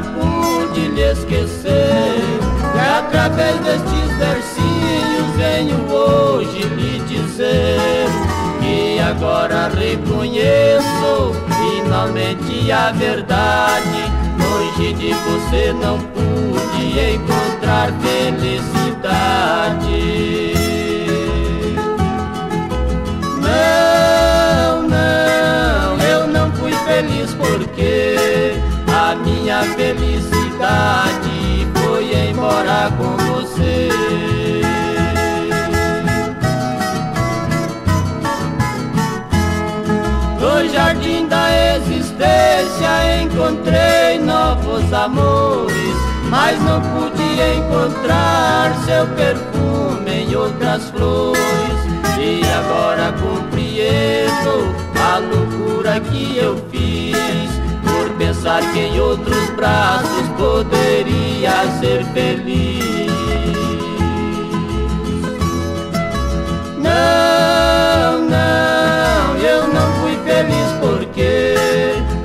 nunca pude lhe esquecer. E através destes versinhos venho hoje lhe dizer que agora reconheço finalmente a verdade. Longe de você não pude encontrar felicidade. Minha felicidade foi em morar com você. No jardim da existência encontrei novos amores, mas não pude encontrar seu perfume em outras flores. E agora compreendo a loucura que eu fiz, pensar que em outros braços poderia ser feliz. Não, não, eu não fui feliz porque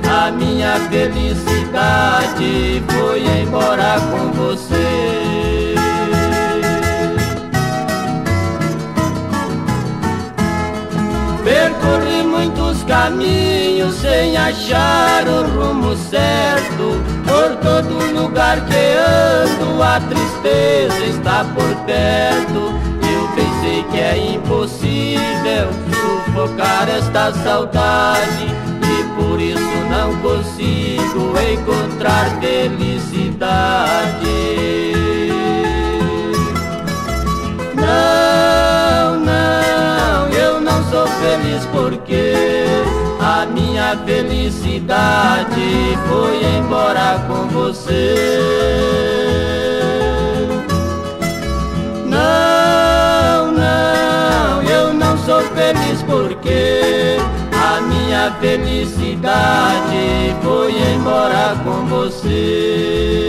a minha felicidade foi embora com você. Percorri muitos caminhos sem achar o rumo certo. Por todo lugar que ando a tristeza está por perto. Eu pensei que é impossível sufocar esta saudade, e por isso não consigo encontrar felicidade. Porque a minha felicidade foi embora com você. Não, não, eu não sou feliz porque a minha felicidade foi embora com você.